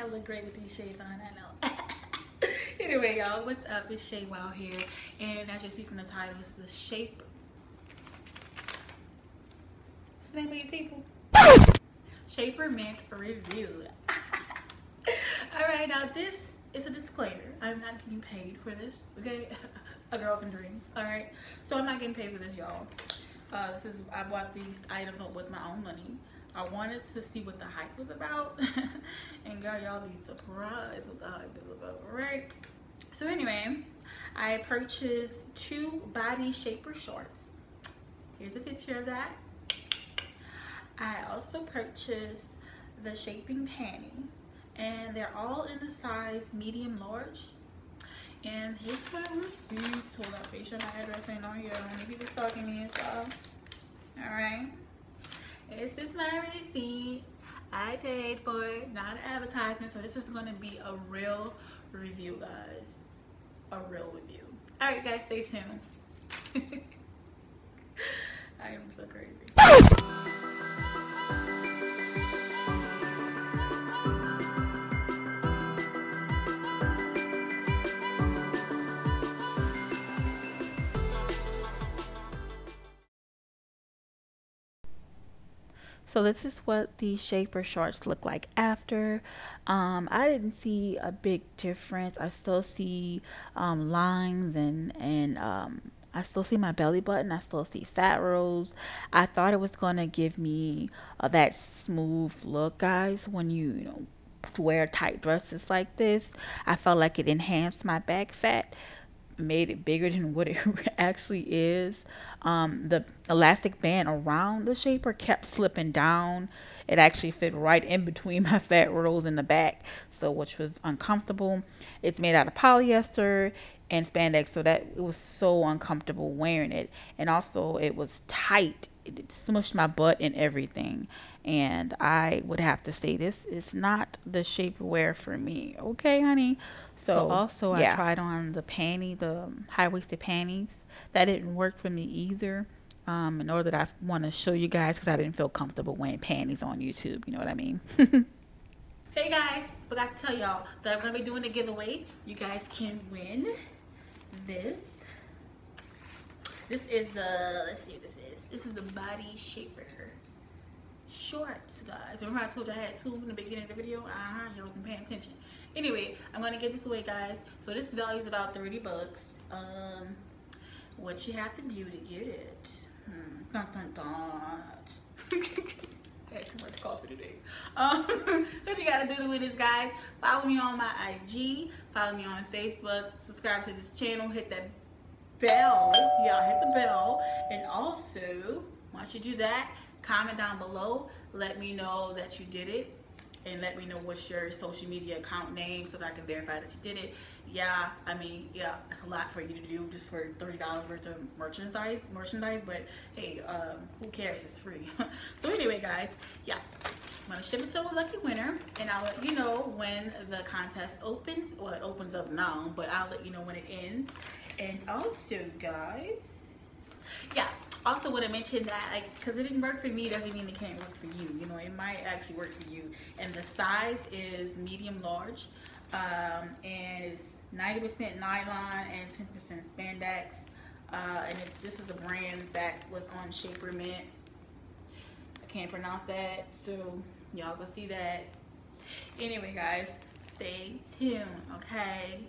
hella great with these shades on, I know. Anyway, y'all, what's up? It's Shay Wow here, and as you see from the title, this is the Shape. What's the name of your people? Shapermint review. Alright, now this is a disclaimer. I'm not getting paid for this, okay? A girl can dream, alright? So I'm not getting paid for this, y'all. I bought these items with my own money. I wanted to see what the hype was about. And girl, y'all be surprised what the hype was about, right? So anyway, I purchased 2 body shaper shorts. Here's a picture of that. I also purchased the shaping panty, and they're all in the size medium large. And here's my receipts. Hold up, make sure my address ain't on here. I don't need people stalking me and stuff. Alright. This is my receipt. I paid for it, not an advertisement. So this is gonna be a real review, guys. A real review. Alright guys, stay tuned. I am so crazy. So this is what the shaper shorts look like after. I didn't see a big difference. I still see lines and I still see my belly button. I still see fat rolls. I thought it was gonna give me that smooth look, guys. When you know, wear tight dresses like this, I felt like it enhanced my back fat, made it bigger than what it actually is. The elastic band around the shaper kept slipping down. It actually fit right in between my fat rolls in the back, so which was uncomfortable. It's made out of polyester and spandex, so that it was so uncomfortable wearing it. And also it was tight. It smushed my butt and everything. And I would have to say this is not the shapewear for me. Okay, honey? So also yeah. I tried on the panty, the high-waisted panties. That didn't work for me either. Nor did I want to show you guys because I didn't feel comfortable wearing panties on YouTube. You know what I mean? Hey guys, forgot to tell y'all that I'm going to be doing a giveaway. You guys can win this. This is the, let's see what this is. This is the body shaper shorts, guys. Remember I told you I had 2 in the beginning of the video? Y'all wasn't paying attention. Anyway, I'm gonna give this away, guys. So this value is about $30. What you have to do to get it? Dun dun dun. I had too much coffee today. What you gotta do to win this, guys? Follow me on my IG. Follow me on Facebook. Subscribe to this channel. Hit that bell. Y'all hit the bell. And also, once you do that, comment down below. Let me know that you did it. And let me know what's your social media account name so that I can verify that you did it. Yeah, I mean, yeah, it's a lot for you to do just for $30 worth of merchandise, but hey, who cares? It's free. So anyway, guys, yeah, I'm gonna ship it to a lucky winner, and I'll let you know when the contest opens. Well, it opens up now, but I'll let you know when it ends. And also, guys, yeah. Also want to mention that, like, because it didn't work for me doesn't mean it can't work for you. You know, it might actually work for you. And the size is medium large, and it's 90% nylon and 10% spandex. And this is a brand that was on Shapermint. I can't pronounce that, so y'all go see that. Anyway, guys, stay tuned, okay?